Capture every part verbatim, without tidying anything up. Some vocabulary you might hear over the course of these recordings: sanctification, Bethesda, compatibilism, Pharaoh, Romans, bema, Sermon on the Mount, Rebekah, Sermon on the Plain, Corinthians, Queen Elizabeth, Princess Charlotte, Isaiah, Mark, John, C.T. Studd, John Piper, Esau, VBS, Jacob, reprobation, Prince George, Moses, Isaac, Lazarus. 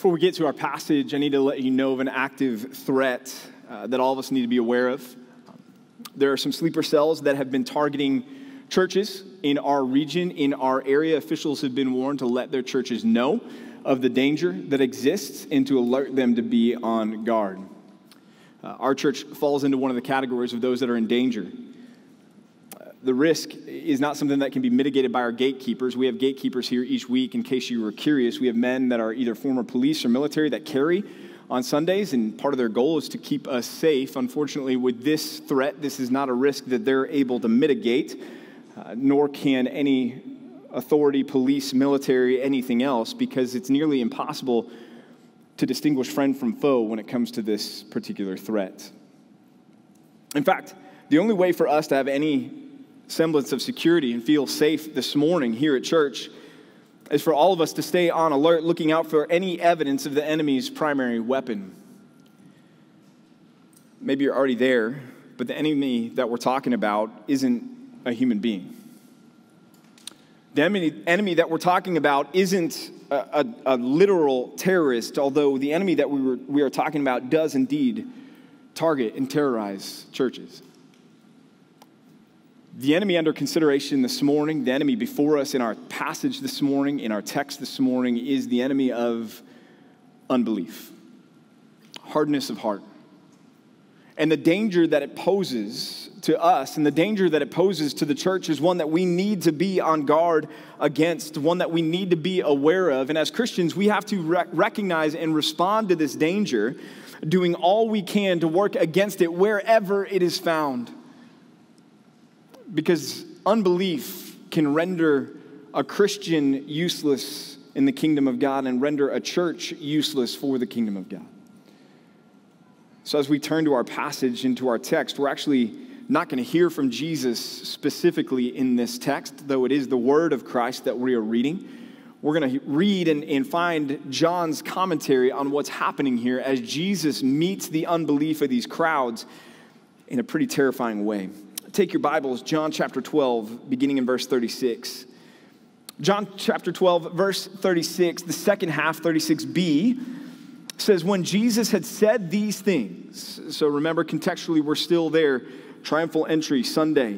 Before we get to our passage, I need to let you know of an active threat uh, that all of us need to be aware of. There are some sleeper cells that have been targeting churches in our region, in our area. Officials have been warned to let their churches know of the danger that exists and to alert them to be on guard. Uh, our church falls into one of the categories of those that are in danger. Uh, the risk is not something that can be mitigated by our gatekeepers. We have gatekeepers here each week. In case you were curious, we have men that are either former police or military that carry on Sundays, and part of their goal is to keep us safe. Unfortunately, with this threat, this is not a risk that they're able to mitigate, uh, nor can any authority, police, military, anything else, because it's nearly impossible to distinguish friend from foe when it comes to this particular threat. In fact, the only way for us to have any semblance of security and feel safe this morning here at church is for all of us to stay on alert, looking out for any evidence of the enemy's primary weapon. Maybe you're already there, but the enemy that we're talking about isn't a human being. The enemy that we're talking about isn't A, a, a literal terrorist, although the enemy that we, were, we are talking about does indeed target and terrorize churches. The enemy under consideration this morning, the enemy before us in our passage this morning, in our text this morning, is the enemy of unbelief, hardness of heart, and the danger that it poses to us, and the danger that it poses to the church is one that we need to be on guard against, one that we need to be aware of. And as Christians, we have to rec- recognize and respond to this danger, doing all we can to work against it wherever it is found. Because unbelief can render a Christian useless in the kingdom of God and render a church useless for the kingdom of God. So as we turn to our passage and to our text, we're actually not going to hear from Jesus specifically in this text, though it is the word of Christ that we are reading. We're going to read and, and find John's commentary on what's happening here as Jesus meets the unbelief of these crowds in a pretty terrifying way. Take your Bibles, John chapter twelve, beginning in verse thirty-six. John chapter twelve, verse thirty-six, the second half, thirty-six b, says, when Jesus had said these things, so remember contextually we're still there, triumphal entry Sunday.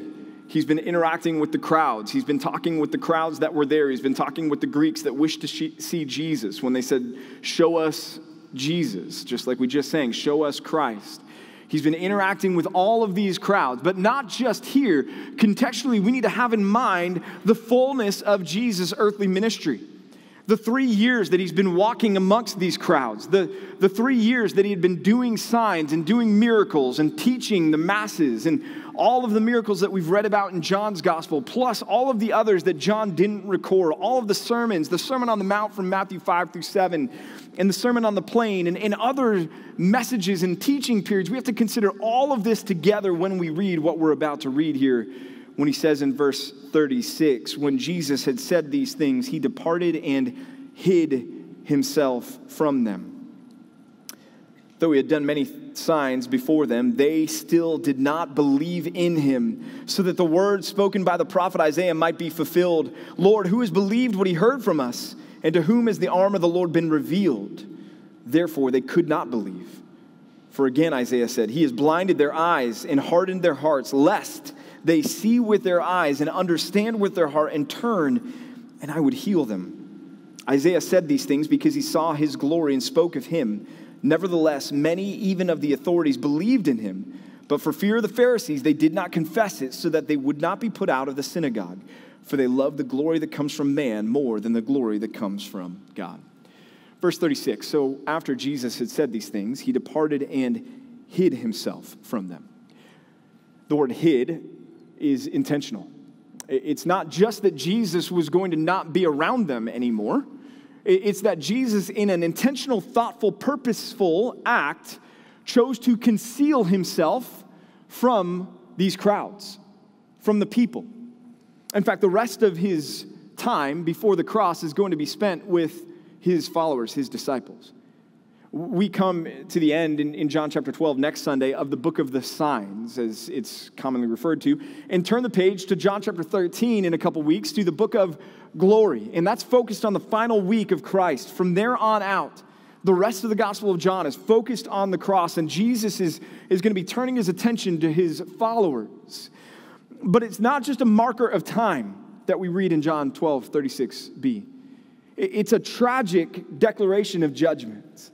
He's been interacting with the crowds. He's been talking with the crowds that were there. He's been talking with the Greeks that wished to see Jesus when they said, show us Jesus, just like we just sang, show us Christ. He's been interacting with all of these crowds, but not just here. Contextually, we need to have in mind the fullness of Jesus' earthly ministry. The three years that he's been walking amongst these crowds, the, the three years that he had been doing signs and doing miracles and teaching the masses and all of the miracles that we've read about in John's gospel, plus all of the others that John didn't record, all of the sermons, the Sermon on the Mount from Matthew five through seven, and the Sermon on the Plain, and, and other messages and teaching periods. We have to consider all of this together when we read what we're about to read here. When he says in verse thirty-six, when Jesus had said these things, he departed and hid himself from them. Though he had done many signs before them, they still did not believe in him, so that the words spoken by the prophet Isaiah might be fulfilled. Lord, who has believed what he heard from us, and to whom has the arm of the Lord been revealed? Therefore, they could not believe. For again, Isaiah said, he has blinded their eyes and hardened their hearts, lest they see with their eyes and understand with their heart and turn, and I would heal them. Isaiah said these things because he saw his glory and spoke of him. Nevertheless, many even of the authorities believed in him, but for fear of the Pharisees, they did not confess it, so that they would not be put out of the synagogue, for they love the glory that comes from man more than the glory that comes from God. Verse thirty-six, so after Jesus had said these things, he departed and hid himself from them. The word hid is intentional. It's not just that Jesus was going to not be around them anymore. It's that Jesus, in an intentional, thoughtful, purposeful act, chose to conceal himself from these crowds, from the people. In fact, the rest of his time before the cross is going to be spent with his followers, his disciples. We come to the end in, in John chapter twelve next Sunday of the book of the signs, as it's commonly referred to, and turn the page to John chapter thirteen in a couple weeks to the book of glory. And that's focused on the final week of Christ. From there on out, the rest of the Gospel of John is focused on the cross, and Jesus is, is going to be turning his attention to his followers. But it's not just a marker of time that we read in John twelve, thirty-six b. It's a tragic declaration of judgment.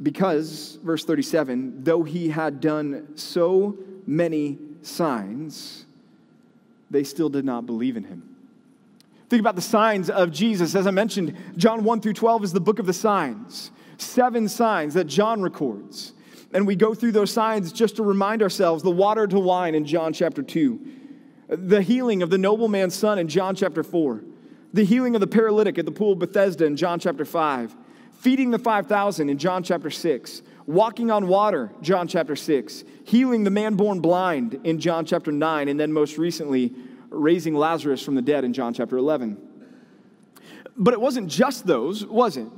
Because, verse thirty-seven, though he had done so many signs, they still did not believe in him. Think about the signs of Jesus. As I mentioned, John one through twelve is the book of the signs. Seven signs that John records. And we go through those signs just to remind ourselves. The water to wine in John chapter two. The healing of the nobleman's son in John chapter four. The healing of the paralytic at the pool of Bethesda in John chapter five. Feeding the five thousand in John chapter six. Walking on water, John chapter six. Healing the man born blind in John chapter nine. And then most recently, raising Lazarus from the dead in John chapter eleven. But it wasn't just those, was it?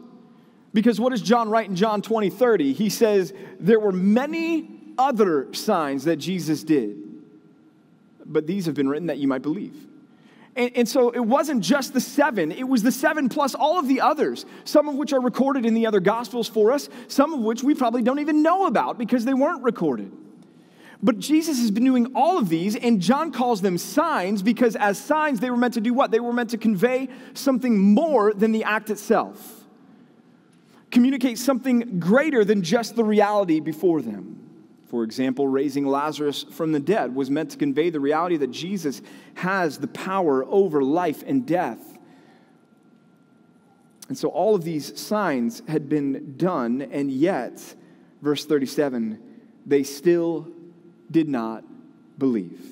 Because what does John write in John twenty, thirty? He says, there were many other signs that Jesus did, but these have been written that you might believe. And, and so it wasn't just the seven. It was the seven plus all of the others, some of which are recorded in the other Gospels for us, some of which we probably don't even know about because they weren't recorded. But Jesus has been doing all of these, and John calls them signs because as signs, they were meant to do what? They were meant to convey something more than the act itself. Communicate something greater than just the reality before them. For example, raising Lazarus from the dead was meant to convey the reality that Jesus has the power over life and death. And so all of these signs had been done, and yet, verse thirty-seven, they still did not believe.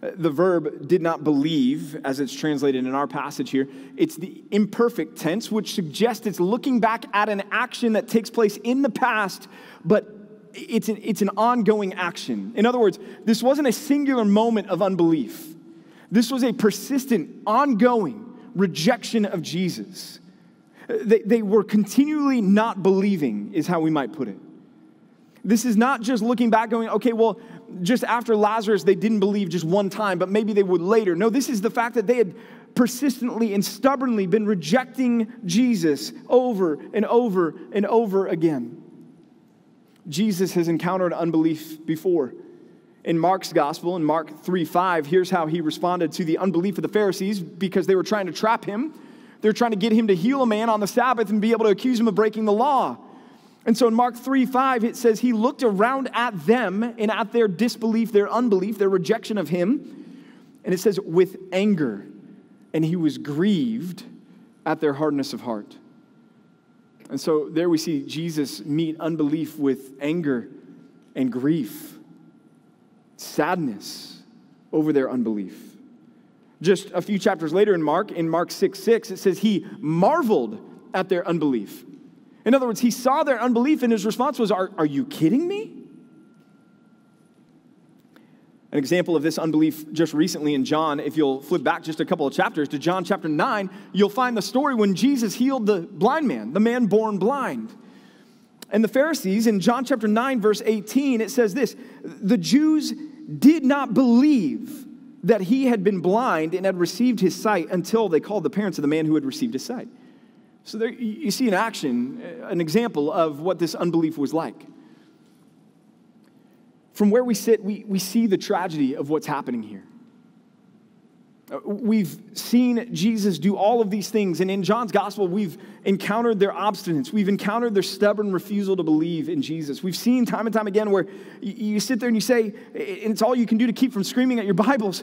The verb did not believe, as it's translated in our passage here, it's the imperfect tense, which suggests it's looking back at an action that takes place in the past, but it's an, it's an ongoing action. In other words, this wasn't a singular moment of unbelief. This was a persistent, ongoing rejection of Jesus. They, they were continually not believing, is how we might put it. This is not just looking back going, okay, well, just after Lazarus, they didn't believe just one time, but maybe they would later. No, this is the fact that they had persistently and stubbornly been rejecting Jesus over and over and over again. Jesus has encountered unbelief before. In Mark's gospel, in Mark three, five, here's how he responded to the unbelief of the Pharisees because they were trying to trap him. They were trying to get him to heal a man on the Sabbath and be able to accuse him of breaking the law. And so in Mark three, five, it says he looked around at them and at their disbelief, their unbelief, their rejection of him. And it says with anger, and he was grieved at their hardness of heart. And so there we see Jesus meet unbelief with anger and grief, sadness over their unbelief. Just a few chapters later in Mark, in Mark six, six, it says he marveled at their unbelief. In other words, he saw their unbelief, and his response was, are, are you kidding me? An example of this unbelief just recently in John, if you'll flip back just a couple of chapters to John chapter nine, you'll find the story when Jesus healed the blind man, the man born blind. And the Pharisees, in John chapter nine, verse eighteen, it says this, the Jews did not believe that he had been blind and had received his sight until they called the parents of the man who had received his sight. So there, you see an action, an example of what this unbelief was like. From where we sit, we, we see the tragedy of what's happening here. We've seen Jesus do all of these things, and in John's gospel, we've encountered their obstinance. We've encountered their stubborn refusal to believe in Jesus. We've seen time and time again where you sit there and you say, and it's all you can do to keep from screaming at your Bibles,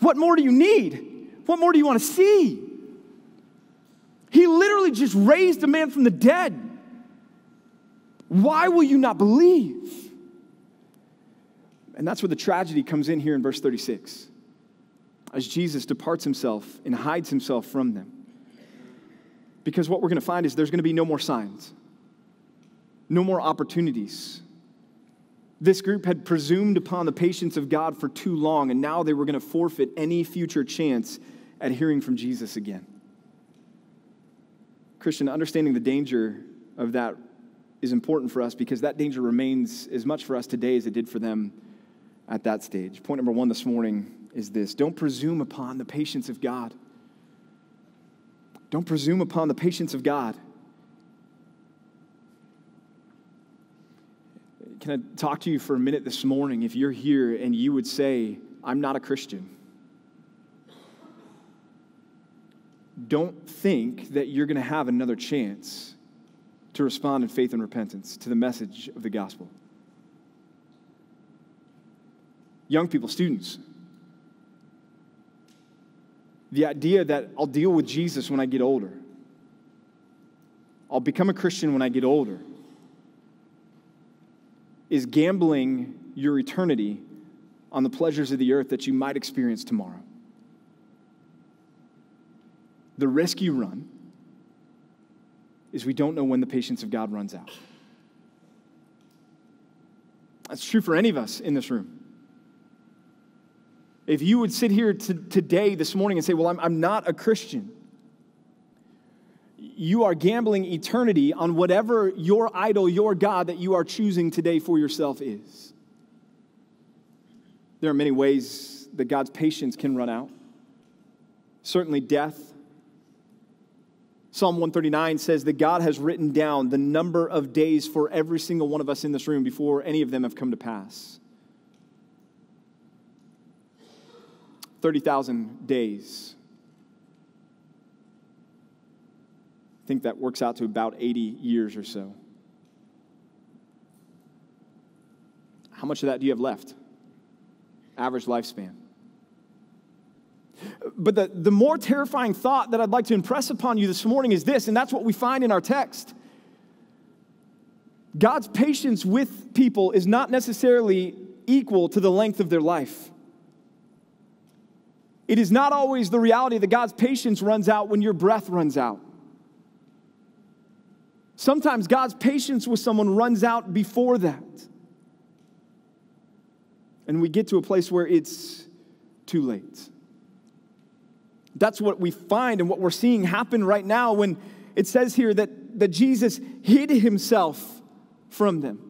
what more do you need? What more do you want to see? He literally just raised a man from the dead. Why will you not believe? And that's where the tragedy comes in here in verse thirty-six. As Jesus departs himself and hides himself from them. Because what we're going to find is there's going to be no more signs. No more opportunities. This group had presumed upon the patience of God for too long, and now they were going to forfeit any future chance at hearing from Jesus again. Christian, understanding the danger of that is important for us because that danger remains as much for us today as it did for them at that stage. Point number one this morning is this. Don't presume upon the patience of God. Don't presume upon the patience of God. going to talk to you for a minute this morning if you're here and you would say, I'm not a Christian. Don't think that you're going to have another chance to respond in faith and repentance to the message of the gospel. Young people, students, the idea that I'll deal with Jesus when I get older, I'll become a Christian when I get older, is gambling your eternity on the pleasures of the earth that you might experience tomorrow. The risk you run is we don't know when the patience of God runs out. That's true for any of us in this room. If you would sit here t- today, this morning, and say, well, I'm, I'm not a Christian, you are gambling eternity on whatever your idol, your God that you are choosing today for yourself is. There are many ways that God's patience can run out. Certainly death. Psalm one thirty-nine says that God has written down the number of days for every single one of us in this room before any of them have come to pass. thirty thousand days. I think that works out to about eighty years or so. How much of that do you have left? Average lifespan. But the, the more terrifying thought that I'd like to impress upon you this morning is this, and that's what we find in our text. God's patience with people is not necessarily equal to the length of their life. It is not always the reality that God's patience runs out when your breath runs out. Sometimes God's patience with someone runs out before that. And we get to a place where it's too late. That's what we find and what we're seeing happen right now when it says here that, that Jesus hid himself from them.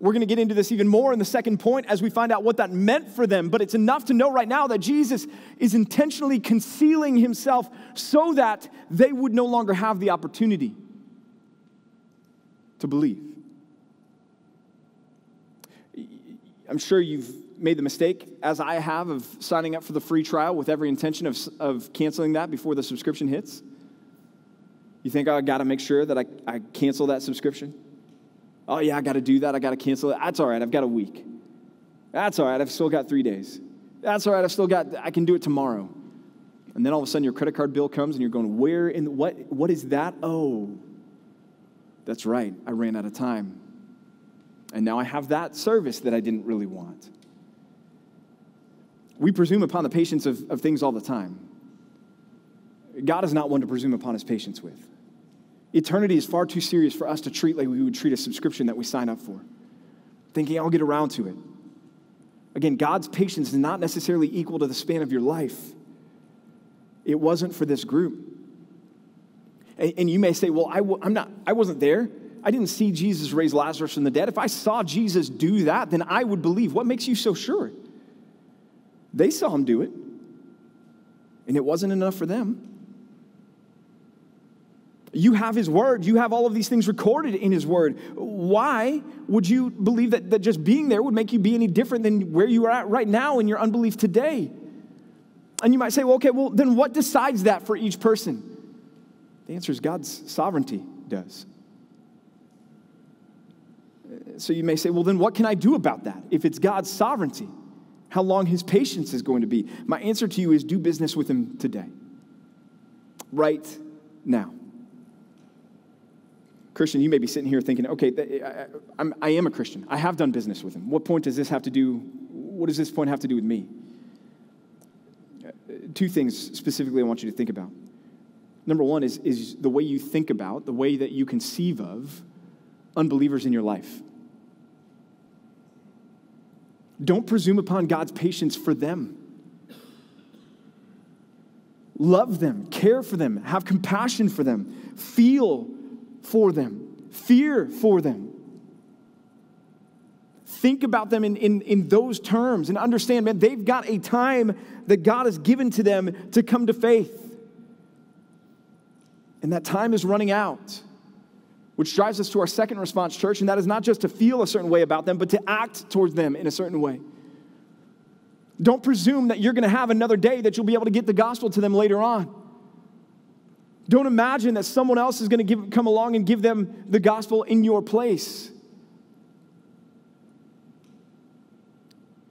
We're going to get into this even more in the second point as we find out what that meant for them, but it's enough to know right now that Jesus is intentionally concealing himself so that they would no longer have the opportunity to believe. I'm sure you've made the mistake, as I have, of signing up for the free trial with every intention of, of canceling that before the subscription hits. You think, oh, I got to make sure that I, I cancel that subscription. Oh, yeah, I got to do that. I got to cancel it. That's all right. I've got a week. That's all right. I've still got three days. That's all right. I've still got, I can do it tomorrow. And then all of a sudden your credit card bill comes and you're going, where in the, what? What is that? Oh, that's right. I ran out of time. And now I have that service that I didn't really want. We presume upon the patience of, of things all the time. God is not one to presume upon his patience with. Eternity is far too serious for us to treat like we would treat a subscription that we sign up for, thinking I'll get around to it. Again, God's patience is not necessarily equal to the span of your life. It wasn't for this group. And, and you may say, well, I w- I'm not, I wasn't there. I didn't see Jesus raise Lazarus from the dead. If I saw Jesus do that, then I would believe. What makes you so sure? They saw him do it, and it wasn't enough for them. You have his word. You have all of these things recorded in his word. Why would you believe that, that just being there would make you be any different than where you are at right now in your unbelief today? And you might say, well, okay, well, then what decides that for each person? The answer is God's sovereignty does. So you may say, well, then what can I do about that if it's God's sovereignty? How long his patience is going to be. My answer to you is do business with him today. Right now. Christian, you may be sitting here thinking, okay, I, I'm, I am a Christian. I have done business with him. What point does this have to do, what does this point have to do with me? Two things specifically I want you to think about. Number one is, is the way you think about, the way that you conceive of unbelievers in your life. Don't presume upon God's patience for them. Love them, care for them, have compassion for them, feel for them, fear for them. Think about them in, in, in those terms and understand, man, they've got a time that God has given to them to come to faith. And that time is running out. which drives us to our second response, church, and that is not just to feel a certain way about them, but to act towards them in a certain way. Don't presume that you're going to have another day that you'll be able to get the gospel to them later on. Don't imagine that someone else is going to come along and give them the gospel in your place.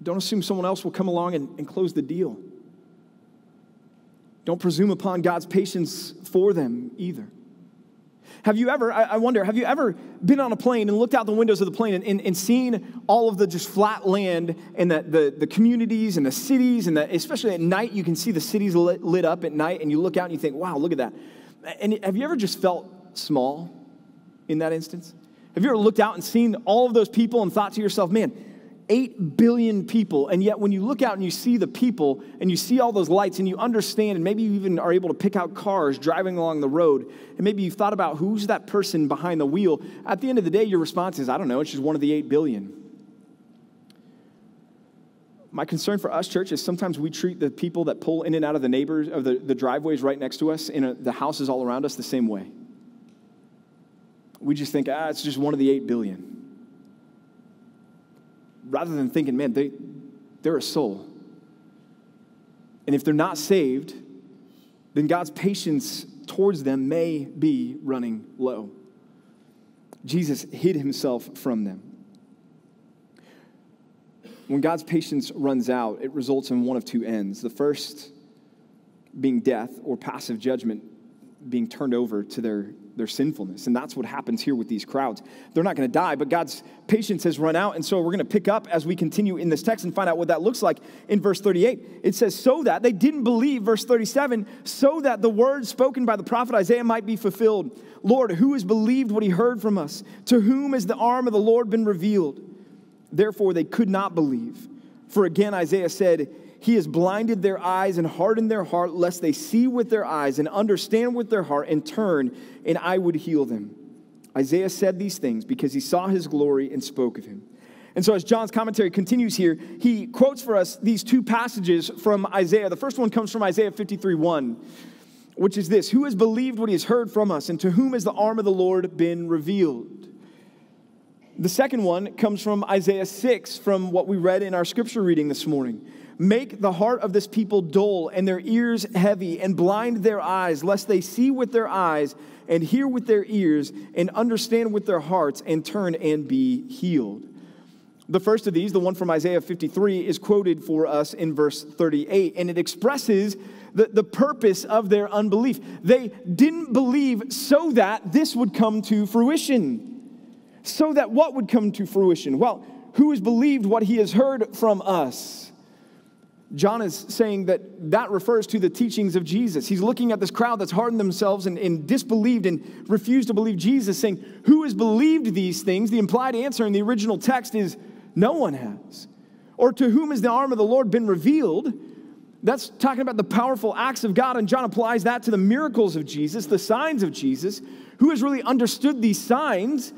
Don't assume someone else will come along and, and close the deal. Don't presume upon God's patience for them either. Have you ever, I, I wonder, have you ever been on a plane and looked out the windows of the plane and, and, and seen all of the just flat land and the, the, the communities and the cities, and the, especially at night, you can see the cities lit, lit up at night, and you look out and you think, wow, look at that. And have you ever just felt small in that instance? Have you ever looked out and seen all of those people and thought to yourself, man, eight billion people, and yet when you look out and you see the people and you see all those lights and you understand, and maybe you even are able to pick out cars driving along the road, and maybe you've thought about who's that person behind the wheel, at the end of the day, your response is, I don't know, it's just one of the eight billion. My concern for us, church, is sometimes we treat the people that pull in and out of the neighbors, of the, the driveways right next to us and the houses all around us the same way. We just think, ah, it's just one of the eight billion. Rather than thinking, man, they, they're a soul. And if they're not saved, then God's patience towards them may be running low. Jesus hid himself from them. When God's patience runs out, it results in one of two ends. The first being death or passive judgment, being turned over to their their sinfulness. And that's what happens here with these crowds. They're not going to die, but God's patience has run out. And so we're going to pick up as we continue in this text and find out what that looks like in verse thirty-eight. It says, so that they didn't believe, verse thirty-seven, so that the word spoken by the prophet Isaiah might be fulfilled. Lord, who has believed what he heard from us? To whom has the arm of the Lord been revealed? Therefore, they could not believe. For again, Isaiah said, he has blinded their eyes and hardened their heart, lest they see with their eyes and understand with their heart and turn, and I would heal them. Isaiah said these things because he saw his glory and spoke of him. And so as John's commentary continues here, he quotes for us these two passages from Isaiah. The first one comes from Isaiah fifty-three one, which is this: who has believed what he has heard from us, and to whom has the arm of the Lord been revealed? The second one comes from Isaiah six, from what we read in our scripture reading this morning. Make the heart of this people dull and their ears heavy, and blind their eyes, lest they see with their eyes and hear with their ears and understand with their hearts and turn and be healed. The first of these, the one from Isaiah fifty-three, is quoted for us in verse thirty-eight, and it expresses the, the purpose of their unbelief. They didn't believe so that this would come to fruition. So that what would come to fruition? Well, who has believed what he has heard from us? John is saying that that refers to the teachings of Jesus. He's looking at this crowd that's hardened themselves and, and disbelieved and refused to believe Jesus, saying, who has believed these things? The implied answer in the original text is, no one has. Or to whom has the arm of the Lord been revealed? That's talking about the powerful acts of God, and John applies that to the miracles of Jesus, the signs of Jesus. Who has really understood these signs?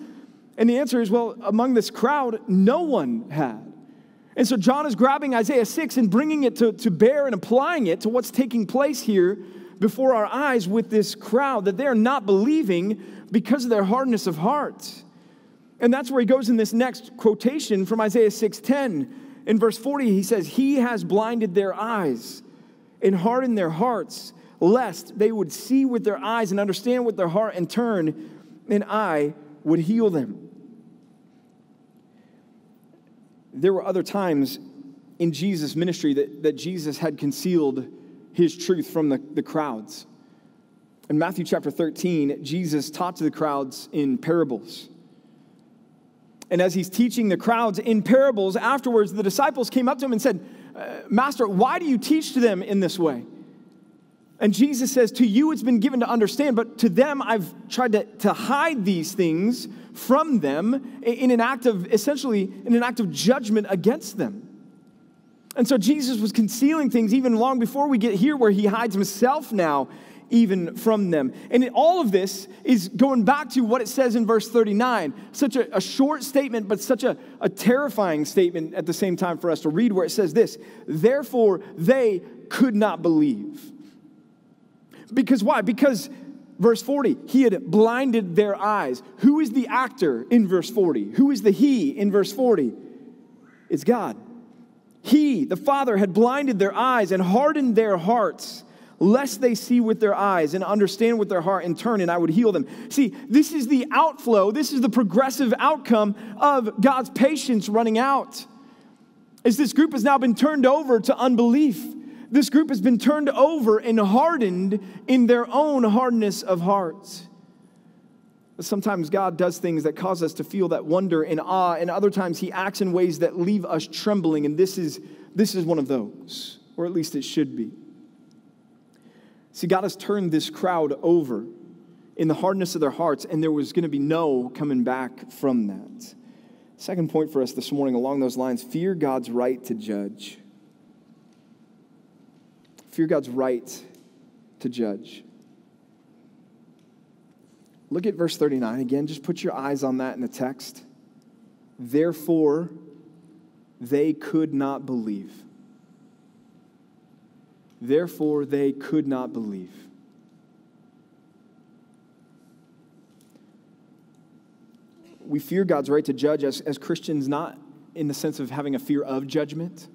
And the answer is, well, among this crowd, no one had. And so John is grabbing Isaiah six and bringing it to, to bear and applying it to what's taking place here before our eyes with this crowd, that they're not believing because of their hardness of heart. And that's where he goes in this next quotation from Isaiah six ten. In verse forty, he says, he has blinded their eyes and hardened their hearts, lest they would see with their eyes and understand with their heart and turn, and I would heal them. There were other times in Jesus' ministry that, that Jesus had concealed his truth from the, the crowds. In Matthew chapter thirteen, Jesus taught to the crowds in parables. And as he's teaching the crowds in parables, afterwards the disciples came up to him and said, Master, why do you teach to them in this way? And Jesus says, to you it's been given to understand, but to them I've tried to, to hide these things from them in an act of, essentially, in an act of judgment against them. And so Jesus was concealing things even long before we get here, where he hides himself now even from them. And all of this is going back to what it says in verse thirty-nine, such a, a short statement, but such a, a terrifying statement at the same time for us to read, where it says this: therefore they could not believe. Because why? Because Verse forty, he had blinded their eyes. Who is the actor in verse forty? Who is the he in verse forty? It's God. He, the Father, had blinded their eyes and hardened their hearts, lest they see with their eyes and understand with their heart and turn, and I would heal them. See, this is the outflow. This is the progressive outcome of God's patience running out. As this group has now been turned over to unbelief. This group has been turned over and hardened in their own hardness of heart. Sometimes God does things that cause us to feel that wonder and awe, and other times he acts in ways that leave us trembling, and this is, this is one of those, or at least it should be. See, God has turned this crowd over in the hardness of their hearts, and there was going to be no coming back from that. Second point for us this morning along those lines, fear God's right to judge. Fear God's right to judge. Look at verse thirty-nine again. Just put your eyes on that in the text. Therefore, they could not believe. Therefore, they could not believe. We fear God's right to judge as, as Christians, not in the sense of having a fear of judgment.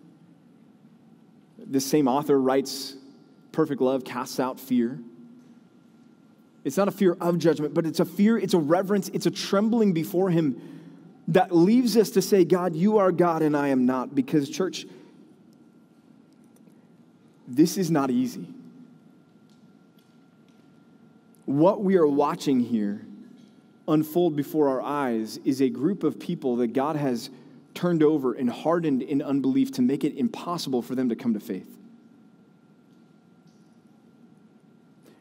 This same author writes, perfect love casts out fear. It's not a fear of judgment, but it's a fear, it's a reverence, it's a trembling before him that leaves us to say, God, you are God and I am not. Because church, this is not easy. What we are watching here unfold before our eyes is a group of people that God has turned over and hardened in unbelief to make it impossible for them to come to faith.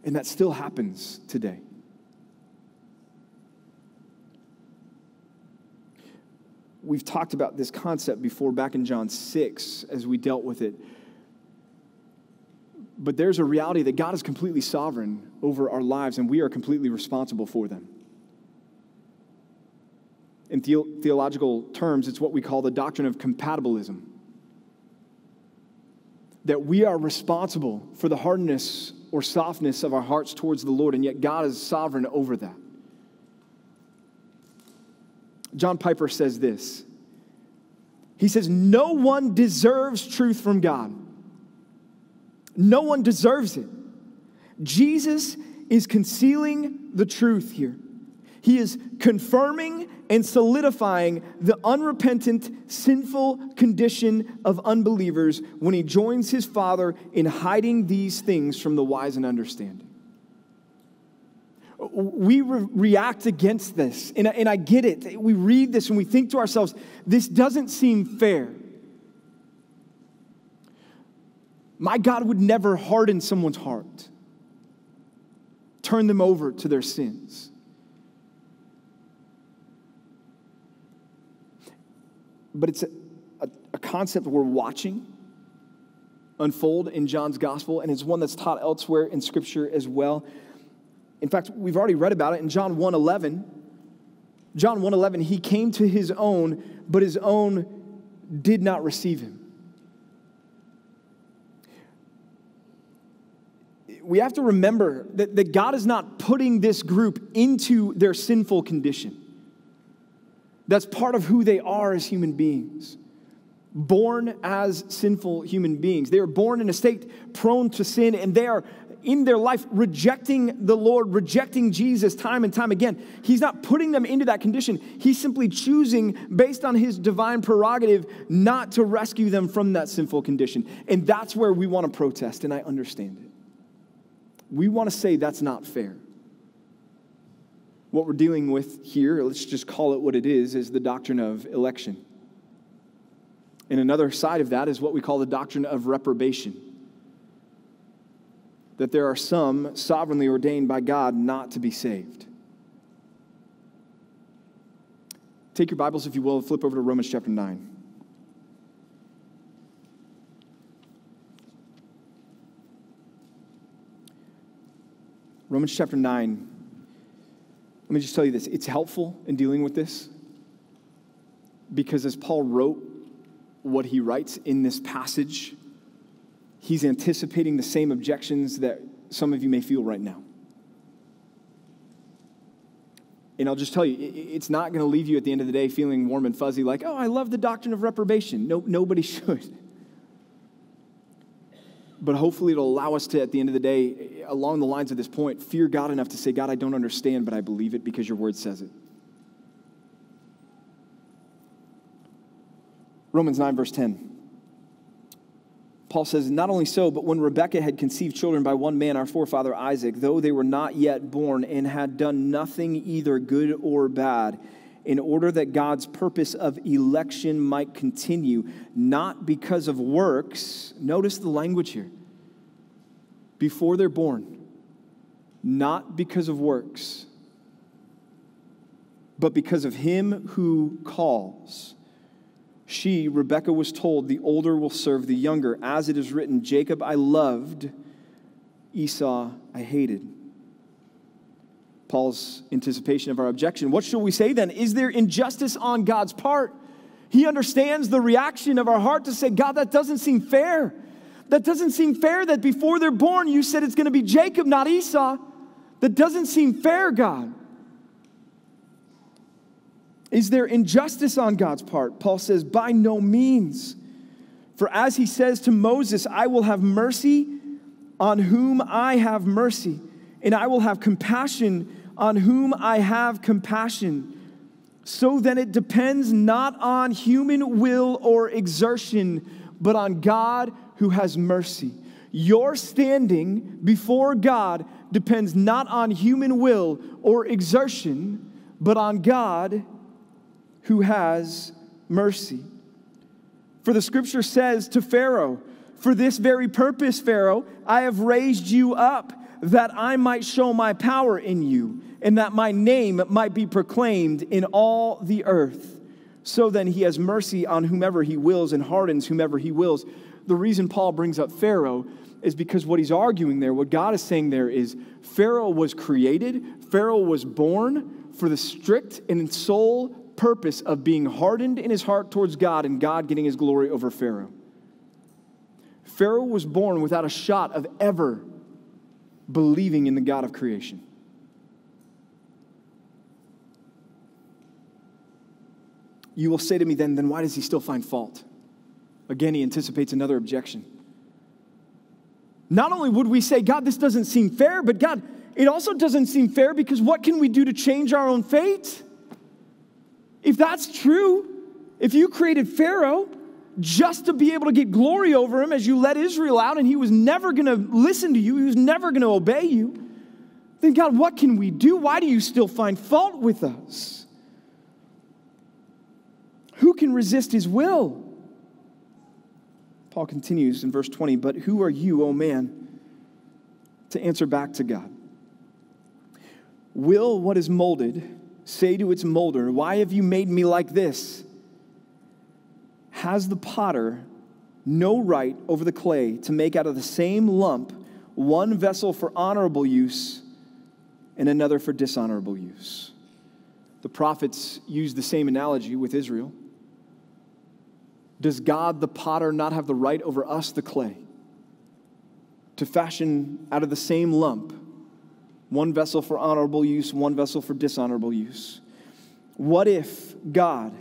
And that still happens today. We've talked about this concept before back in John six as we dealt with it. But there's a reality that God is completely sovereign over our lives and we are completely responsible for them. In the- theological terms, it's what we call the doctrine of compatibilism. That we are responsible for the hardness or softness of our hearts towards the Lord, and yet God is sovereign over that. John Piper says this. He says, no one deserves truth from God. No one deserves it. Jesus is concealing the truth here. He is confirming and solidifying the unrepentant, sinful condition of unbelievers when he joins his Father in hiding these things from the wise and understanding. We re- react against this, and I, and I get it. We read this and we think to ourselves, this doesn't seem fair. My God would never harden someone's heart, turn them over to their sins. But it's a, a, a concept we're watching unfold in John's gospel, and it's one that's taught elsewhere in Scripture as well. In fact, we've already read about it in John one eleven. John one eleven, he came to his own, but his own did not receive him. We have to remember that, that God is not putting this group into their sinful condition. That's part of who they are as human beings, born as sinful human beings. They are born in a state prone to sin, and they are in their life rejecting the Lord, rejecting Jesus time and time again. He's not putting them into that condition. He's simply choosing, based on his divine prerogative, not to rescue them from that sinful condition. And that's where we want to protest, and I understand it. We want to say that's not fair. What we're dealing with here, let's just call it what it is, is the doctrine of election. And another side of that is what we call the doctrine of reprobation. That there are some sovereignly ordained by God not to be saved. Take your Bibles, if you will, and flip over to Romans chapter nine. Romans chapter nine. Let me just tell you this. It's helpful in dealing with this because as Paul wrote what he writes in this passage, he's anticipating the same objections that some of you may feel right now. And I'll just tell you, it's not going to leave you at the end of the day feeling warm and fuzzy like, oh, I love the doctrine of reprobation. No, nobody should. But hopefully it'll allow us to, at the end of the day, along the lines of this point, fear God enough to say, God, I don't understand, but I believe it because your word says it. Romans nine, verse ten. Paul says, not only so, but when Rebekah had conceived children by one man, our forefather Isaac, though they were not yet born and had done nothing either good or bad, in order that God's purpose of election might continue, not because of works, notice the language here, before they're born, not because of works, but because of him who calls. She, Rebekah, was told, the older will serve the younger. As it is written, Jacob I loved, Esau I hated. Paul's anticipation of our objection. What shall we say then? Is there injustice on God's part? He understands the reaction of our heart to say, God, that doesn't seem fair. That doesn't seem fair that before they're born, you said it's going to be Jacob, not Esau. That doesn't seem fair, God. Is there injustice on God's part? Paul says, by no means. For as he says to Moses, I will have mercy on whom I have mercy, and I will have compassion on whom I have compassion. So then it depends not on human will or exertion, but on God who has mercy. Your standing before God depends not on human will or exertion, but on God who has mercy. For the scripture says to Pharaoh, for this very purpose, Pharaoh, I have raised you up, that I might show my power in you, and that my name might be proclaimed in all the earth. So then he has mercy on whomever he wills and hardens whomever he wills. The reason Paul brings up Pharaoh is because what he's arguing there, what God is saying there is, Pharaoh was created, Pharaoh was born for the strict and sole purpose of being hardened in his heart towards God and God getting his glory over Pharaoh. Pharaoh was born without a shot of ever believing in the God of creation. You will say to me then, then why does he still find fault? Again, he anticipates another objection. Not only would we say, God, this doesn't seem fair, but God, it also doesn't seem fair because what can we do to change our own fate? If that's true, if you created Pharaoh just to be able to get glory over him as you let Israel out and he was never going to listen to you, he was never going to obey you, then God, what can we do? Why do you still find fault with us? Who can resist his will? Paul continues in verse twenty, but who are you, O man, to answer back to God? Will what is molded say to its molder, why have you made me like this? Has the potter no right over the clay to make out of the same lump one vessel for honorable use and another for dishonorable use? The prophets used the same analogy with Israel. Does God the potter not have the right over us the clay to fashion out of the same lump one vessel for honorable use, one vessel for dishonorable use? What if God,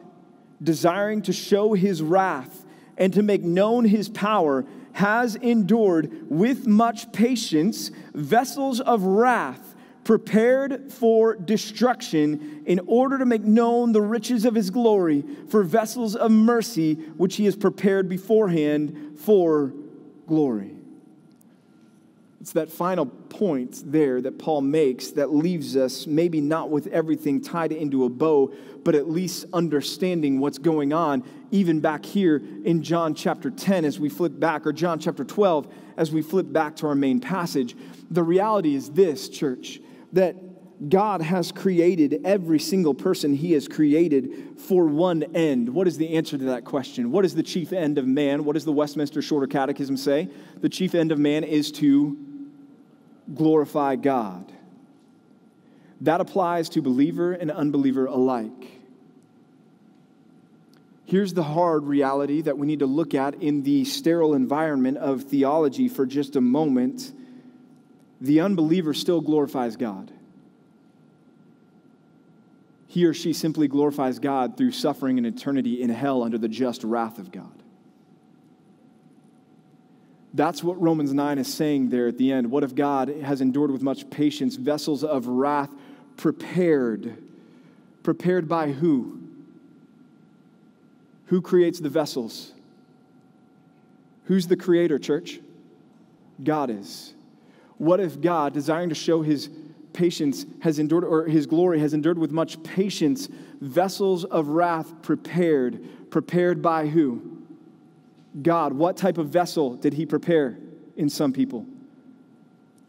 desiring to show his wrath and to make known his power, has endured with much patience vessels of wrath prepared for destruction in order to make known the riches of his glory for vessels of mercy which he has prepared beforehand for glory? It's that final point there that Paul makes that leaves us maybe not with everything tied into a bow, but at least understanding what's going on even back here in John chapter ten as we flip back, or John chapter twelve as we flip back to our main passage. The reality is this, church, that God has created every single person he has created for one end. What is the answer to that question? What is the chief end of man? What does the Westminster Shorter Catechism say? The chief end of man is to glorify God. That applies to believer and unbeliever alike. Here's the hard reality that we need to look at in the sterile environment of theology for just a moment. The unbeliever still glorifies God. he or she simply glorifies God through suffering an eternity in hell under the just wrath of God. That's what Romans nine is saying there at the end. What if God has endured with much patience vessels of wrath prepared? Prepared by who? Who creates the vessels? Who's the creator, church? God is. What if God, desiring to show his patience, has endured, or his glory has endured with much patience, vessels of wrath prepared? Prepared by who? God. What type of vessel did he prepare in some people?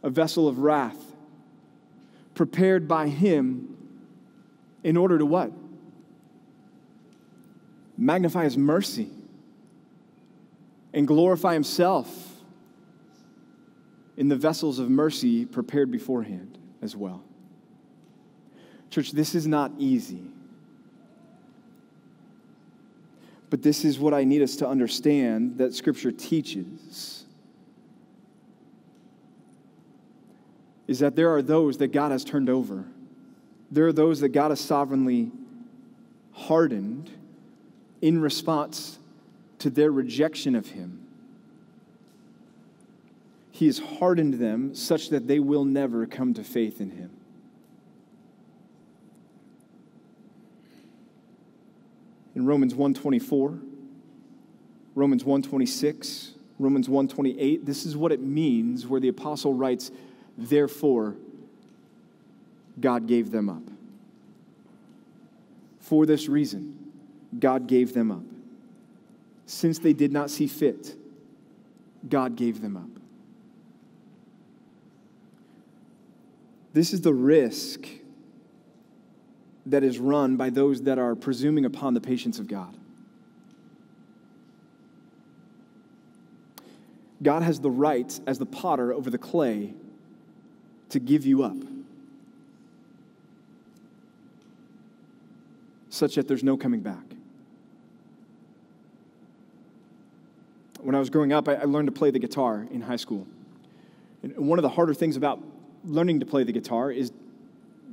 A vessel of wrath. Prepared by him in order to what? Magnify his mercy and glorify himself in the vessels of mercy prepared beforehand as well. Church, this is not easy. But this is what I need us to understand that Scripture teaches, is that there are those that God has turned over. There are those that God has sovereignly hardened in response to their rejection of him. He has hardened them such that they will never come to faith in him. In Romans one twenty-four, Romans one twenty-six, Romans one twenty-eight, this is what it means where the apostle writes, therefore, God gave them up. For this reason, God gave them up. Since they did not see fit, God gave them up. This is the risk that is run by those that are presuming upon the patience of God. God has the right as the potter over the clay to give you up, such that there's no coming back. When I was growing up, I learned to play the guitar in high school. And one of the harder things about learning to play the guitar is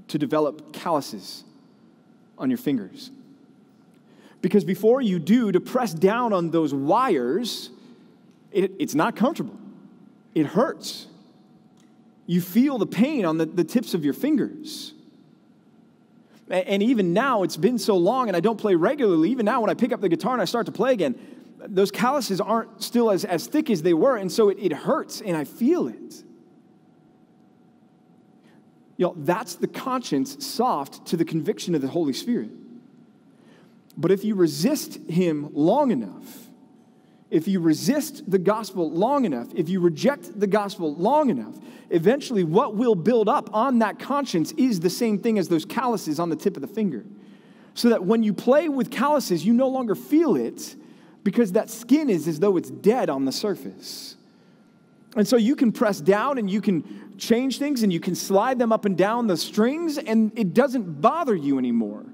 to develop calluses on your fingers. Because before you do, to press down on those wires, it, it's not comfortable. It hurts. You feel the pain on the, the tips of your fingers. And, and even now, it's been so long and I don't play regularly, even now when I pick up the guitar and I start to play again, those calluses aren't still as, as thick as they were, and so it, it hurts and I feel it. You know, that's the conscience soft to the conviction of the Holy Spirit. But if you resist him long enough, if you resist the gospel long enough, if you reject the gospel long enough, eventually what will build up on that conscience is the same thing as those calluses on the tip of the finger. So that when you play with calluses, you no longer feel it because that skin is as though it's dead on the surface. And so you can press down and you can change things and you can slide them up and down the strings and it doesn't bother you anymore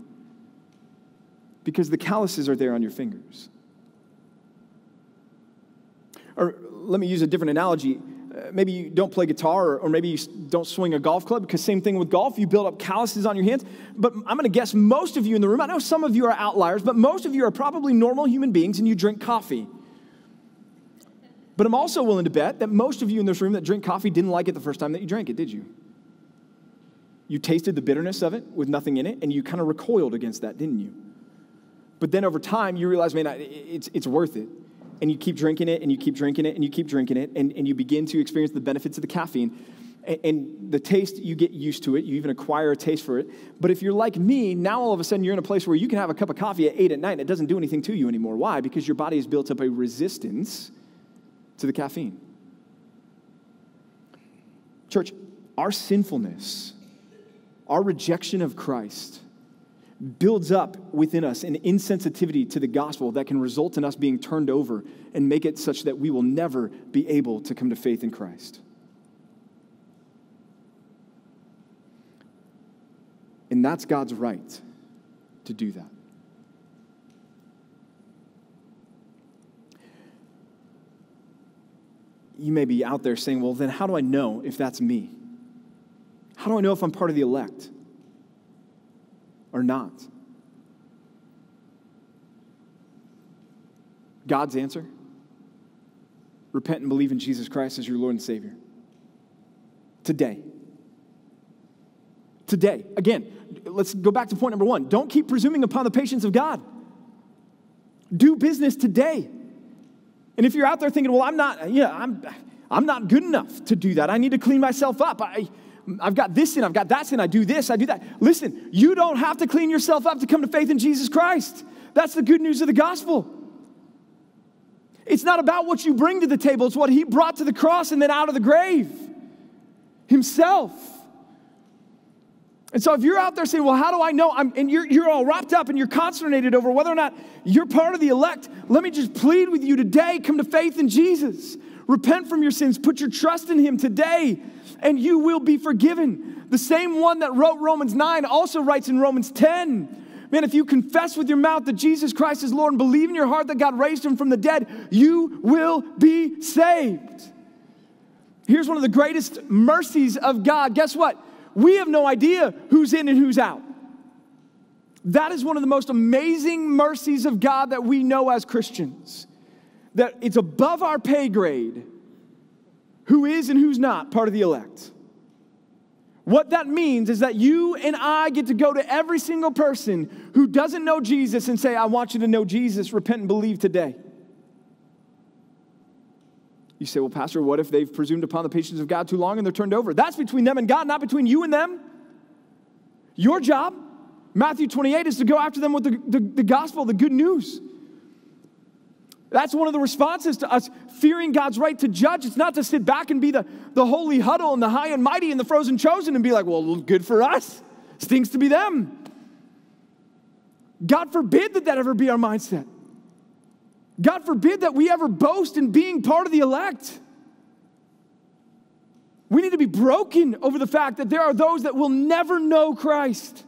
because the calluses are there on your fingers. Or let me use a different analogy. Uh, maybe you don't play guitar or, or maybe you don't swing a golf club because same thing with golf. You build up calluses on your hands. But I'm going to guess most of you in the room, I know some of you are outliers, but most of you are probably normal human beings and you drink coffee. But I'm also willing to bet that most of you in this room that drink coffee didn't like it the first time that you drank it, did you? You tasted the bitterness of it with nothing in it, and you kind of recoiled against that, didn't you? But then over time, you realize, man, it's, it's worth it. And you keep drinking it, and you keep drinking it, and you keep drinking it, and, and you begin to experience the benefits of the caffeine. And, and the taste, you get used to it. You even acquire a taste for it. But if you're like me, now all of a sudden you're in a place where you can have a cup of coffee at eight at night, and it doesn't do anything to you anymore. Why? Because your body has built up a resistance to the caffeine. Church, our sinfulness, our rejection of Christ builds up within us an insensitivity to the gospel that can result in us being turned over and make it such that we will never be able to come to faith in Christ. And that's God's right to do that. You may be out there saying, well, then how do I know if that's me? How do I know if I'm part of the elect? or not? God's answer? Repent and believe in Jesus Christ as your Lord and Savior. Today. Today. Again, let's go back to point number one. Don't keep presuming upon the patience of God. Do business today. And if you're out there thinking, well, I'm not, yeah, I'm, I'm not good enough to do that. I need to clean myself up. I, I've got this sin, I've got that sin, I do this, I do that. Listen, you don't have to clean yourself up to come to faith in Jesus Christ. That's the good news of the gospel. It's not about what you bring to the table. It's what he brought to the cross and then out of the grave himself. And so if you're out there saying, well, how do I know? I'm, and you're, you're all wrapped up and you're consternated over whether or not you're part of the elect, let me just plead with you today, come to faith in Jesus. Repent from your sins. Put your trust in him today, and you will be forgiven. The same one that wrote Romans nine also writes in Romans ten, man, if you confess with your mouth that Jesus Christ is Lord and believe in your heart that God raised him from the dead, you will be saved. Here's one of the greatest mercies of God. Guess what? We have no idea who's in and who's out. That is one of the most amazing mercies of God that we know as Christians. That it's above our pay grade who is and who's not part of the elect. What that means is that you and I get to go to every single person who doesn't know Jesus and say, I want you to know Jesus, repent and believe today. You say, well, Pastor, what if they've presumed upon the patience of God too long and they're turned over? That's between them and God, not between you and them. Your job, Matthew twenty-eight, is to go after them with the, the, the gospel, the good news. That's one of the responses to us fearing God's right to judge. It's not to sit back and be the, the holy huddle and the high and mighty and the frozen chosen and be like, well, good for us. Stinks to be them. God forbid that that ever be our mindset. God forbid that we ever boast in being part of the elect. We need to be broken over the fact that there are those that will never know Christ.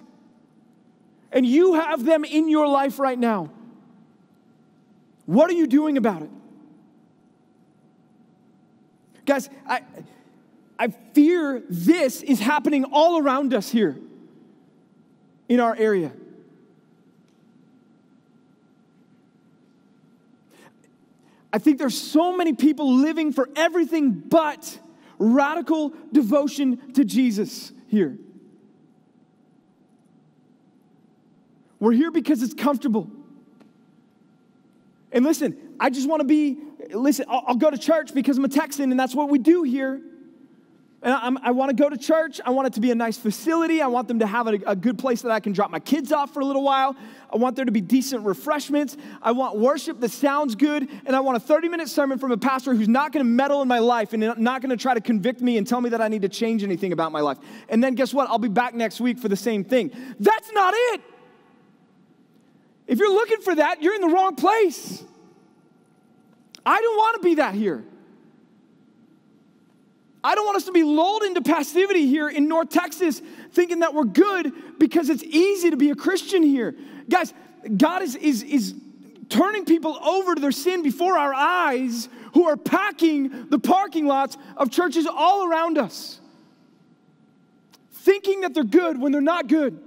And you have them in your life right now. What are you doing about it? Guys, I, I fear this is happening all around us here in our area. I think there's so many people living for everything but radical devotion to Jesus here. We're here because it's comfortable. And listen, I just want to be, listen, I'll, I'll go to church because I'm a Texan and that's what we do here. And I'm, I want to go to church. I want it to be a nice facility. I want them to have a, a good place that I can drop my kids off for a little while. I want there to be decent refreshments. I want worship that sounds good. And I want a thirty-minute sermon from a pastor who's not going to meddle in my life and not going to try to convict me and tell me that I need to change anything about my life. And then guess what? I'll be back next week for the same thing. That's not it. If you're looking for that, you're in the wrong place. I don't want to be that here. I don't want us to be lulled into passivity here in North Texas thinking that we're good because it's easy to be a Christian here. Guys, God is, is, is turning people over to their sin before our eyes who are packing the parking lots of churches all around us, thinking that they're good when they're not good.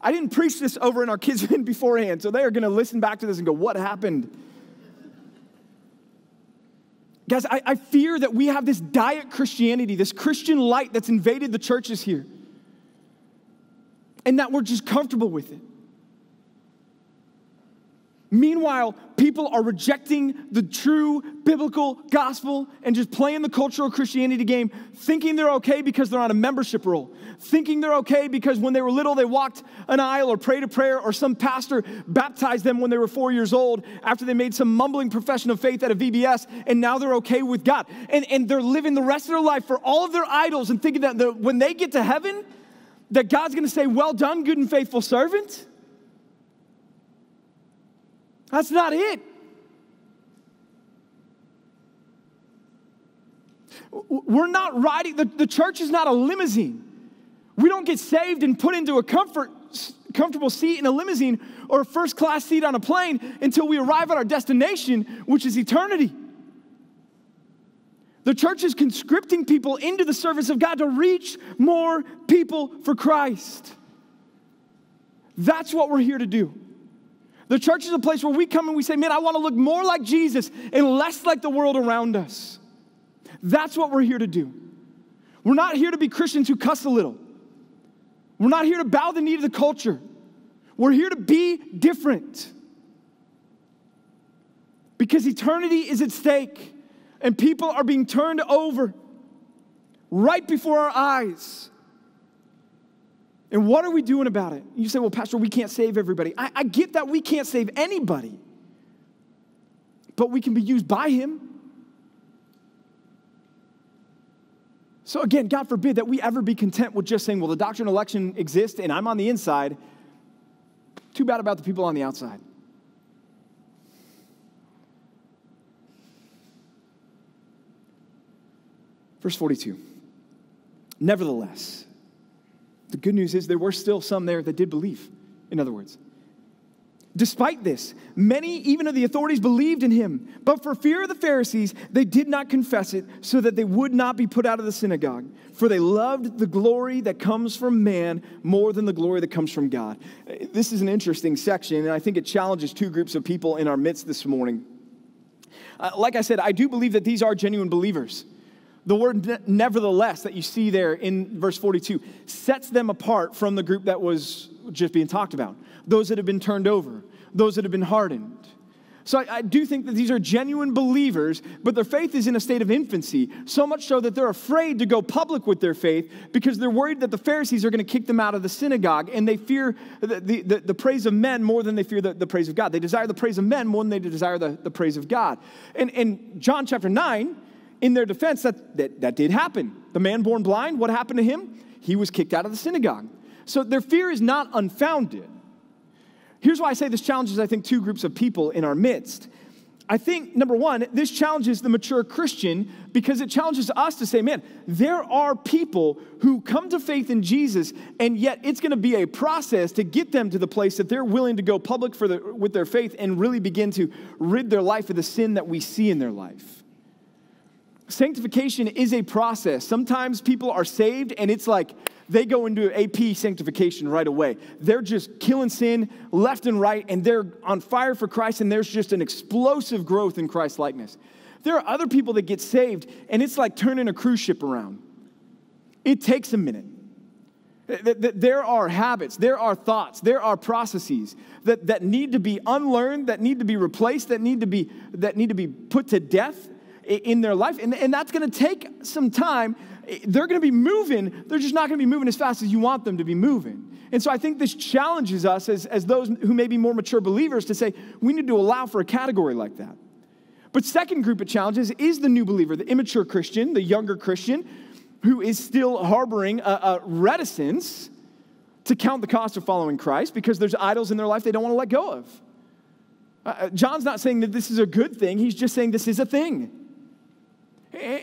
I didn't preach this over in our kids' in beforehand, so they are going to listen back to this and go, what happened? Guys, I, I fear that we have this diet Christianity, this Christian light that's invaded the churches here, and that we're just comfortable with it. Meanwhile, people are rejecting the true biblical gospel and just playing the cultural Christianity game, thinking they're okay because they're on a membership roll, thinking they're okay because when they were little, they walked an aisle or prayed a prayer or some pastor baptized them when they were four years old after they made some mumbling profession of faith at a V B S, and now they're okay with God. And, and they're living the rest of their life for all of their idols and thinking that the, when they get to heaven, that God's going to say, well done, good and faithful servant. That's not it. We're not riding, the, the church is not a limousine. We don't get saved and put into a comfort, comfortable seat in a limousine or a first class seat on a plane until we arrive at our destination, which is eternity. The church is conscripting people into the service of God to reach more people for Christ. That's what we're here to do. The church is a place where we come and we say, man, I want to look more like Jesus and less like the world around us. That's what we're here to do. We're not here to be Christians who cuss a little. We're not here to bow the knee to the culture. We're here to be different. Because eternity is at stake. And people are being turned over right before our eyes. And what are we doing about it? You say, well, Pastor, we can't save everybody. I, I get that we can't save anybody. But we can be used by him. So again, God forbid that we ever be content with just saying, well, the doctrine of election exists and I'm on the inside. Too bad about the people on the outside. Verse forty-two, nevertheless, the good news is there were still some there that did believe. In other words, despite this, many, even of the authorities, believed in him. But for fear of the Pharisees, they did not confess it so that they would not be put out of the synagogue. For they loved the glory that comes from man more than the glory that comes from God. This is an interesting section, and I think it challenges two groups of people in our midst this morning. Uh, like I said, I do believe that these are genuine believers. The word nevertheless that you see there in verse forty-two sets them apart from the group that was just being talked about. Those that have been turned over. Those that have been hardened. So I, I do think that these are genuine believers, but their faith is in a state of infancy. So much so that they're afraid to go public with their faith because they're worried that the Pharisees are going to kick them out of the synagogue. And they fear the, the, the, the praise of men more than they fear the, the praise of God. They desire the praise of men more than they desire the, the praise of God. And in John chapter nine, in their defense, that, that, that did happen. The man born blind, what happened to him? He was kicked out of the synagogue. So their fear is not unfounded. Here's why I say this challenges, I think, two groups of people in our midst. I think, number one, this challenges the mature Christian because it challenges us to say, man, there are people who come to faith in Jesus, and yet it's going to be a process to get them to the place that they're willing to go public for the, with their faith and really begin to rid their life of the sin that we see in their life. Sanctification is a process. Sometimes people are saved and it's like they go into A P sanctification right away. They're just killing sin left and right and they're on fire for Christ and there's just an explosive growth in Christ likeness. There are other people that get saved and it's like turning a cruise ship around. It takes a minute. There are habits, there are thoughts, there are processes that, that need to be unlearned, that need to be replaced, that need to be, that need to be put to death in their life, and, and that's going to take some time. They're going to be moving. They're just not going to be moving as fast as you want them to be moving. And so I think this challenges us as, as those who may be more mature believers to say, we need to allow for a category like that. But second group of challenges is the new believer, the immature Christian, the younger Christian, who is still harboring a, a reticence to count the cost of following Christ because there's idols in their life they don't want to let go of. Uh, John's not saying that this is a good thing. He's just saying this is a thing.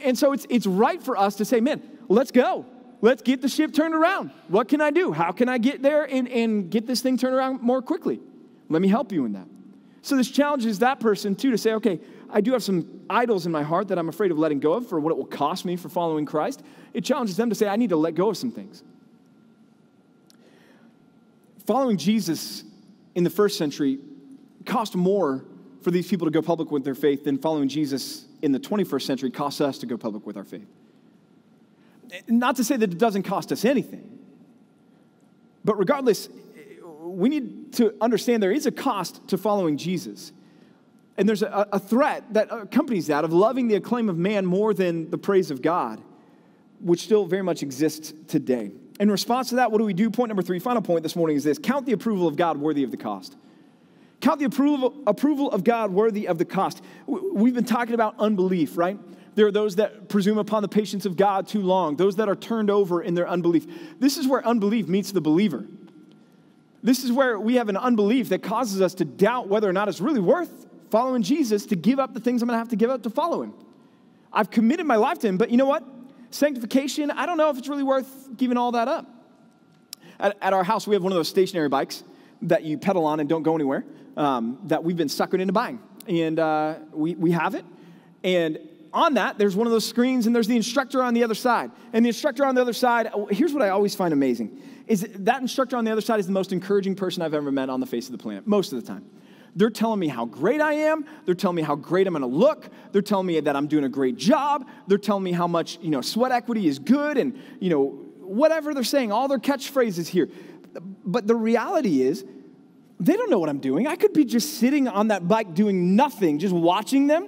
And so it's, it's right for us to say, man, let's go. Let's get the ship turned around. What can I do? How can I get there and, and get this thing turned around more quickly? Let me help you in that. So this challenges that person too to say, okay, I do have some idols in my heart that I'm afraid of letting go of for what it will cost me for following Christ. It challenges them to say, I need to let go of some things. Following Jesus in the first century cost more for these people to go public with their faith than following Jesus in the twenty-first century costs us to go public with our faith. Not to say that it doesn't cost us anything, but regardless, we need to understand there is a cost to following Jesus. And there's a, a threat that accompanies that of loving the acclaim of man more than the praise of God, which still very much exists today. In response to that, what do we do? Point number three, final point this morning is this: count the approval of God worthy of the cost. Count the approval, approval of God worthy of the cost. We've been talking about unbelief, right? There are those that presume upon the patience of God too long, those that are turned over in their unbelief. This is where unbelief meets the believer. This is where we have an unbelief that causes us to doubt whether or not it's really worth following Jesus to give up the things I'm going to have to give up to follow him. I've committed my life to him, but you know what? Sanctification, I don't know if it's really worth giving all that up. At, at our house, we have one of those stationary bikes that you pedal on and don't go anywhere, um, that we've been suckered into buying. And uh, we, we have it. And on that, there's one of those screens, and there's the instructor on the other side. And the instructor on the other side, here's what I always find amazing, is that instructor on the other side is the most encouraging person I've ever met on the face of the planet, most of the time. They're telling me how great I am. They're telling me how great I'm going to look. They're telling me that I'm doing a great job. They're telling me how much, you know, sweat equity is good and, you know, whatever they're saying, all their catchphrases here. But the reality is they don't know what I'm doing. I could be just sitting on that bike doing nothing, just watching them,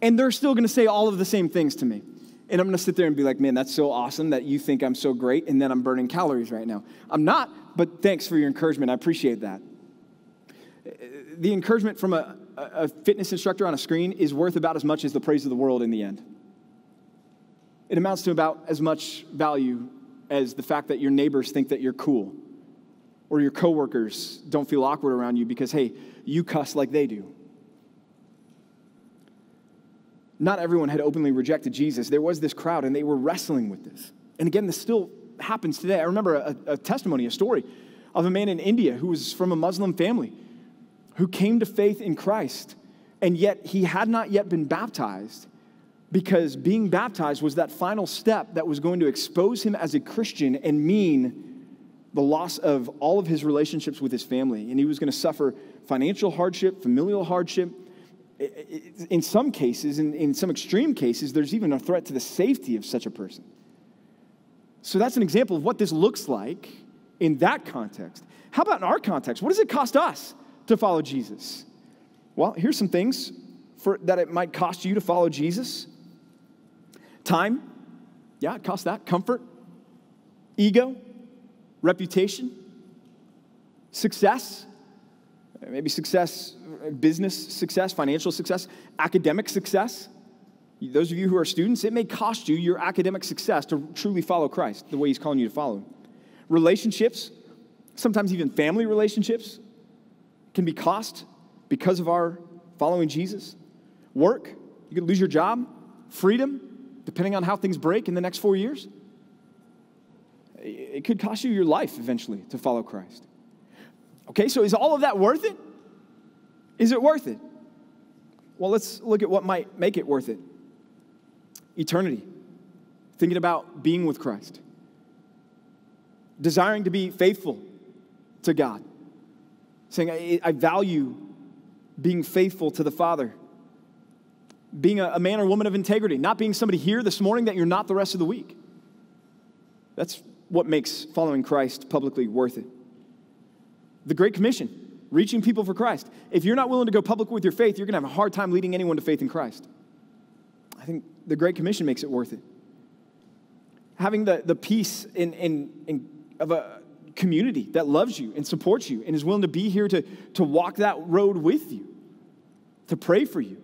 and they're still going to say all of the same things to me. And I'm going to sit there and be like, man, that's so awesome that you think I'm so great and that I'm burning calories right now. I'm not, but thanks for your encouragement. I appreciate that. The encouragement from a, a fitness instructor on a screen is worth about as much as the praise of the world in the end. It amounts to about as much value as the fact that your neighbors think that you're cool or your coworkers don't feel awkward around you because, hey, you cuss like they do. Not everyone had openly rejected Jesus. There was this crowd, and they were wrestling with this. And again, this still happens today. I remember a, a testimony, a story of a man in India who was from a Muslim family who came to faith in Christ, and yet he had not yet been baptized because being baptized was that final step that was going to expose him as a Christian and mean the loss of all of his relationships with his family. And he was going to suffer financial hardship, familial hardship. In some cases, in, in some extreme cases, there's even a threat to the safety of such a person. So that's an example of what this looks like in that context. How about in our context? What does it cost us to follow Jesus? Well, here's some things for, that it might cost you to follow Jesus. Time, yeah, it costs that. Comfort, ego, reputation, success, maybe success, business success, financial success, academic success. Those of you who are students, it may cost you your academic success to truly follow Christ the way he's calling you to follow. Relationships, sometimes even family relationships, can be cost because of our following Jesus. Work, you could lose your job. Freedom, depending on how things break in the next four years. It could cost you your life eventually to follow Christ. Okay, so is all of that worth it? Is it worth it? Well, let's look at what might make it worth it. Eternity, thinking about being with Christ, desiring to be faithful to God, saying, I, I value being faithful to the Father, being a, a man or woman of integrity, not being somebody here this morning that you're not the rest of the week. That's what makes following Christ publicly worth it. The Great Commission, reaching people for Christ. If you're not willing to go public with your faith, you're going to have a hard time leading anyone to faith in Christ. I think the Great Commission makes it worth it. Having the, the peace in, in, in, of a community that loves you and supports you and is willing to be here to, to walk that road with you, to pray for you.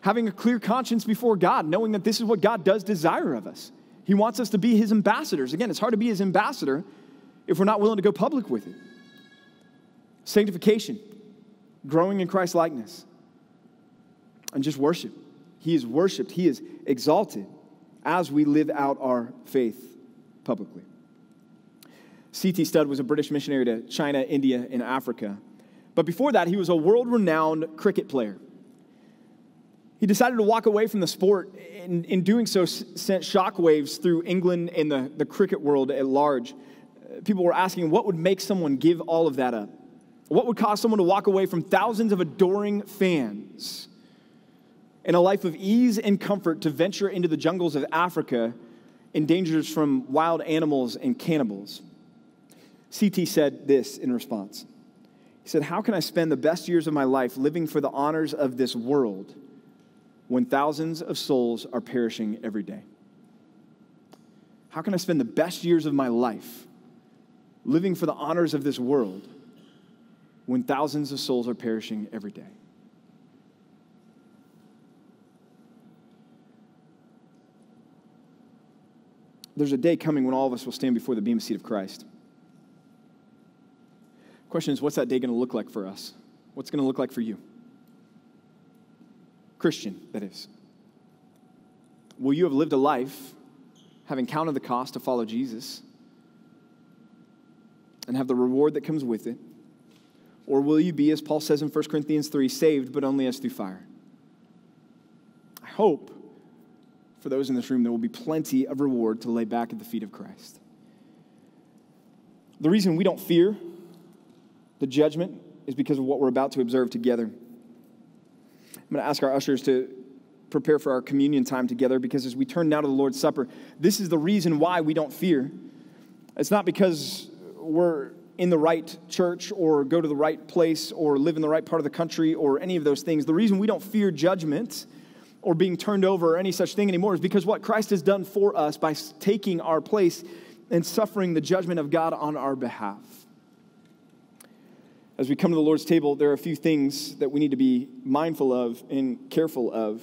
Having a clear conscience before God, knowing that this is what God does desire of us. He wants us to be his ambassadors. Again, it's hard to be his ambassador if we're not willing to go public with it. Sanctification, growing in Christ's likeness, and just worship. He is worshiped. He is exalted as we live out our faith publicly. C T Studd was a British missionary to China, India, and Africa. But before that, he was a world-renowned cricket player. He decided to walk away from the sport, and in doing so sent shockwaves through England and the, the cricket world at large. People were asking, what would make someone give all of that up? What would cause someone to walk away from thousands of adoring fans in a life of ease and comfort to venture into the jungles of Africa in dangers from wild animals and cannibals? C T said this in response. He said, how can I spend the best years of my life living for the honors of this world when thousands of souls are perishing every day? How can I spend the best years of my life living for the honors of this world when thousands of souls are perishing every day? There's a day coming when all of us will stand before the bema seat of Christ. The question is, what's that day going to look like for us? What's it going to look like for you? Christian, that is. Will you have lived a life having counted the cost to follow Jesus and have the reward that comes with it? Or will you be, as Paul says in First Corinthians three, saved but only as through fire? I hope for those in this room, there will be plenty of reward to lay back at the feet of Christ. The reason we don't fear the judgment is because of what we're about to observe together. I'm going to ask our ushers to prepare for our communion time together, because as we turn now to the Lord's Supper, this is the reason why we don't fear. It's not because we're in the right church or go to the right place or live in the right part of the country or any of those things. The reason we don't fear judgment or being turned over or any such thing anymore is because what Christ has done for us by taking our place and suffering the judgment of God on our behalf. As we come to the Lord's table, there are a few things that we need to be mindful of and careful of.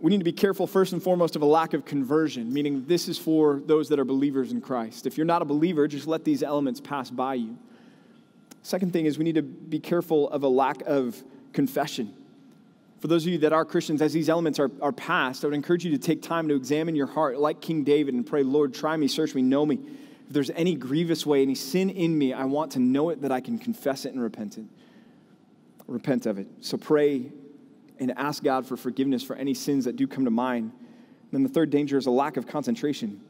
We need to be careful first and foremost of a lack of conversion, meaning this is for those that are believers in Christ. If you're not a believer, just let these elements pass by you. Second thing is we need to be careful of a lack of confession. For those of you that are Christians, as these elements are, are passed, I would encourage you to take time to examine your heart like King David and pray, Lord, try me, search me, know me. If there's any grievous way, any sin in me, I want to know it that I can confess it and repent it. Repent of it. So pray and ask God for forgiveness for any sins that do come to mind. And then the third danger is a lack of concentration.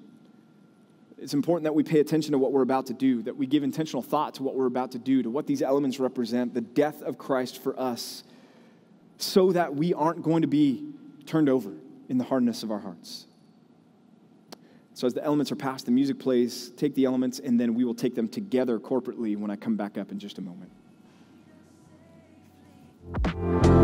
It's important that we pay attention to what we're about to do, that we give intentional thought to what we're about to do, to what these elements represent, the death of Christ for us, so that we aren't going to be turned over in the hardness of our hearts. So as the elements are passed, the music plays, take the elements, and then we will take them together corporately when I come back up in just a moment.